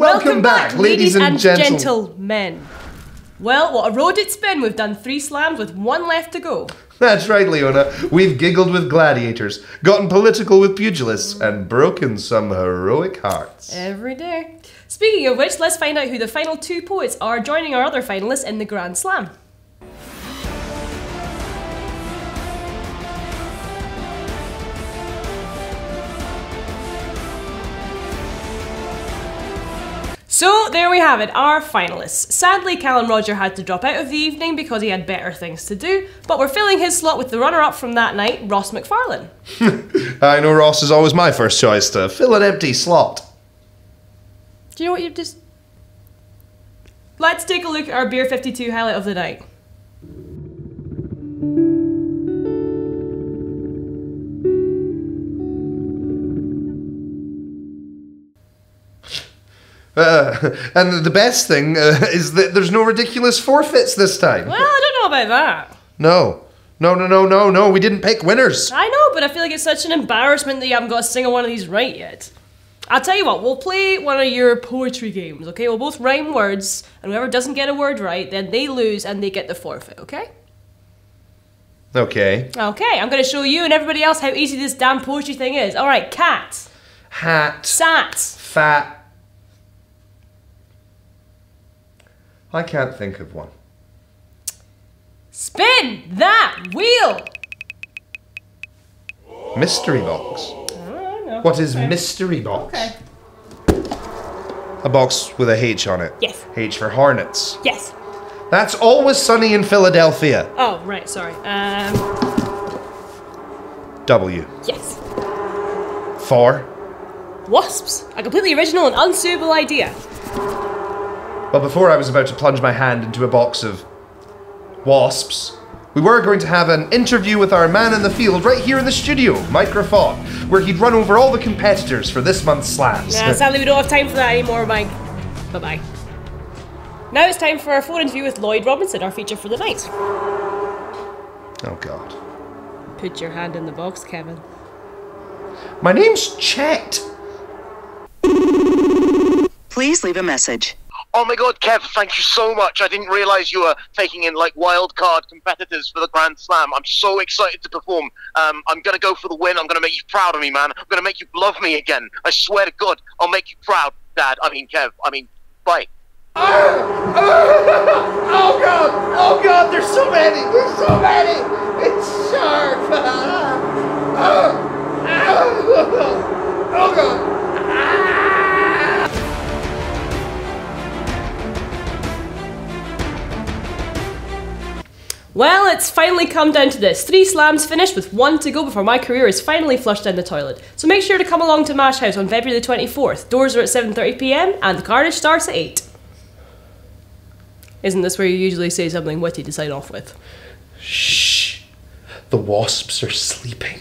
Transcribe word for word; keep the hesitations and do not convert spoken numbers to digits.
Welcome, Welcome back, back, ladies and, and gentle gentlemen. Well, what a road it's been. We've done three slams with one left to go. That's right, Leona. We've giggled with gladiators, gotten political with pugilists, and broken some heroic hearts. Every day. Speaking of which, let's find out who the final two poets are joining our other finalists in the Grand Slam. So there we have it, our finalists. Sadly, Callum Roger had to drop out of the evening because he had better things to do, but we're filling his slot with the runner-up from that night, Ross McFarlane. I know Ross is always my first choice to fill an empty slot. Do you know what you've just... Let's take a look at our Beer fifty-two highlight of the night. Uh, and the best thing uh, is that there's no ridiculous forfeits this time. Well, I don't know about that. No. No, no, no, no, no. We didn't pick winners. I know, but I feel like it's such an embarrassment that you haven't got a single one of these right yet. I'll tell you what, we'll play one of your poetry games, okay? We'll both rhyme words, and whoever doesn't get a word right, then they lose and they get the forfeit, okay? Okay. Okay, I'm going to show you and everybody else how easy this damn poetry thing is. All right, cat. Hat. Sat. Fat. I can't think of one. Spin that wheel! Mystery box. Oh, no. What is okay. mystery box? Okay. A box with a H on it. Yes. H for hornets. Yes. That's Always Sunny in Philadelphia. Oh, right, sorry. Um... W. Yes. For? Wasps. A completely original and unsuitable idea. Well, before I was about to plunge my hand into a box of wasps, we were going to have an interview with our man in the field right here in the studio, Mike, where he'd run over all the competitors for this month's slams. Yeah, sadly we don't have time for that anymore, Mike. Bye-bye. Now it's time for our phone interview with Lloyd Robinson, our feature for the night. Oh, God. Put your hand in the box, Kevin. My name's Chet. Please leave a message. Oh my God, Kev, thank you so much. I didn't realise you were taking in, like, wild card competitors for the Grand Slam. I'm so excited to perform. Um, I'm going to go for the win. I'm going to make you proud of me, man. I'm going to make you love me again. I swear to God, I'll make you proud, Dad. I mean, Kev, I mean, bye. Oh, oh God, oh God, there's so many. There's so many. It's sharp. Oh, oh God. Well, it's finally come down to this. Three slams finished with one to go before my career is finally flushed down the toilet. So make sure to come along to Mash House on February the twenty-fourth. Doors are at seven thirty p m and the carnage starts at eight. Isn't this where you usually say something witty to sign off with? Shh. The wasps are sleeping.